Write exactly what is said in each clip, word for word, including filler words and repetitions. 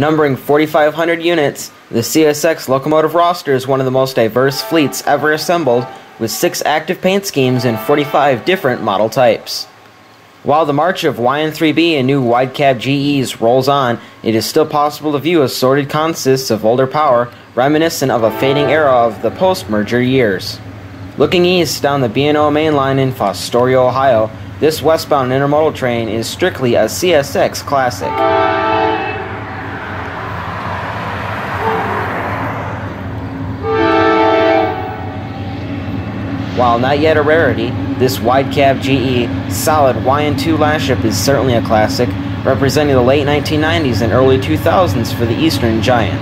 Numbering forty-five hundred units, the C S X locomotive roster is one of the most diverse fleets ever assembled, with six active paint schemes and forty-five different model types. While the march of Y N three B and new wide-cab G Es rolls on, it is still possible to view assorted consists of older power, reminiscent of a fading era of the post-merger years. Looking east down the B and O main line in Fostoria, Ohio, this westbound intermodal train is strictly a C S X classic. While not yet a rarity, this wide-cab G E solid Y N two lashup is certainly a classic, representing the late nineteen nineties and early two thousands for the Eastern Giant.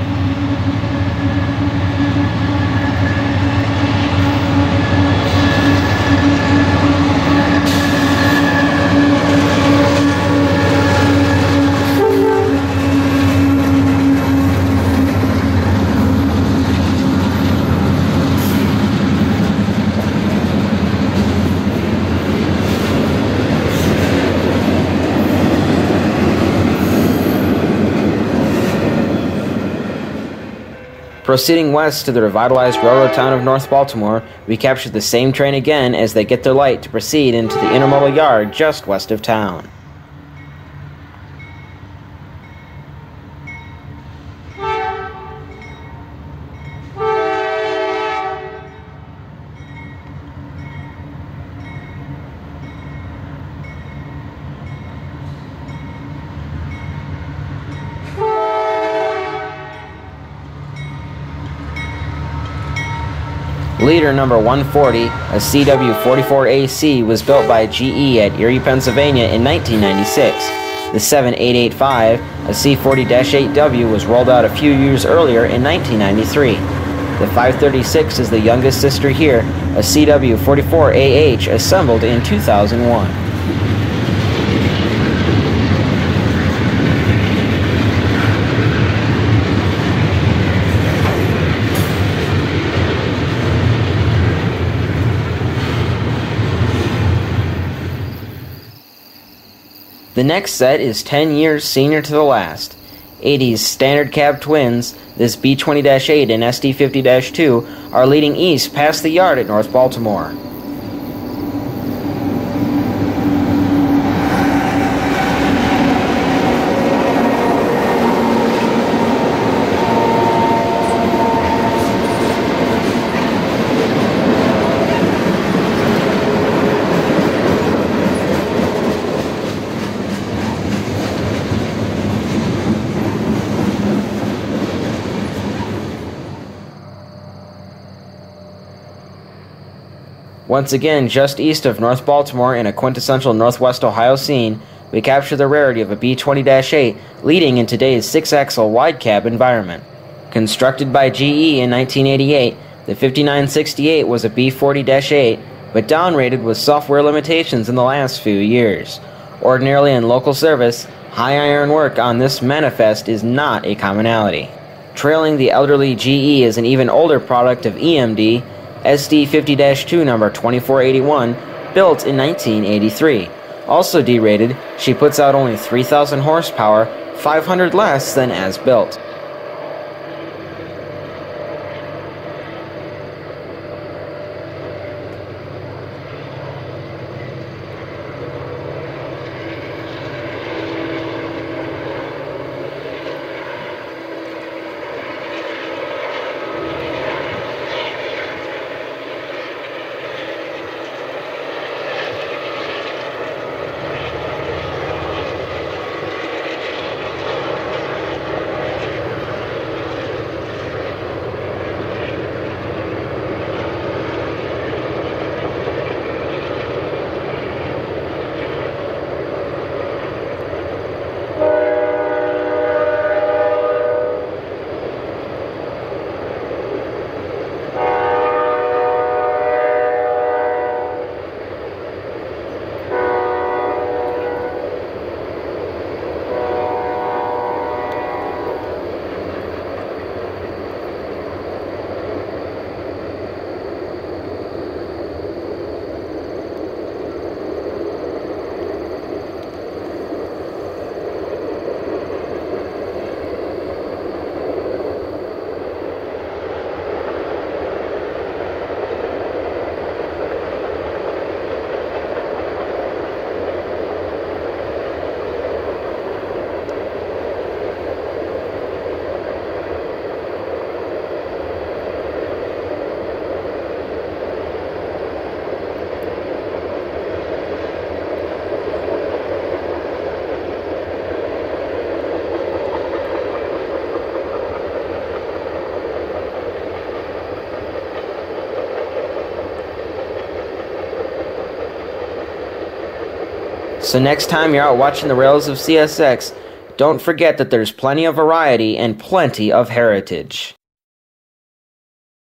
Proceeding west to the revitalized railroad town of North Baltimore, we capture the same train again as they get their light to proceed into the intermodal yard just west of town. Leader number one forty, a C W forty-four A C, was built by G E at Erie, Pennsylvania in nineteen ninety-six. The seventy-eight eighty-five, a C forty dash eight W, was rolled out a few years earlier in nineteen ninety-three. The five thirty-six is the youngest sister here, a C W forty-four A H, assembled in two thousand one. The next set is ten years senior to the last. eighties standard cab twins, this B twenty dash eight and S D fifty dash two, are leading east past the yard at North Baltimore. Once again, just east of North Baltimore in a quintessential Northwest Ohio scene, we capture the rarity of a B twenty dash eight leading in today's six-axle wide-cab environment. Constructed by G E in nineteen eighty-eight, the fifty-nine sixty-eight was a B forty dash eight, but downrated with software limitations in the last few years. Ordinarily in local service, high iron work on this manifest is not a commonality. Trailing the elderly G E is an even older product of E M D, S D fifty dash two number twenty-four eighty-one, built in nineteen eighty-three. Also derated, she puts out only three thousand horsepower, five hundred less than as built. So next time you're out watching the rails of C S X, don't forget that there's plenty of variety and plenty of heritage.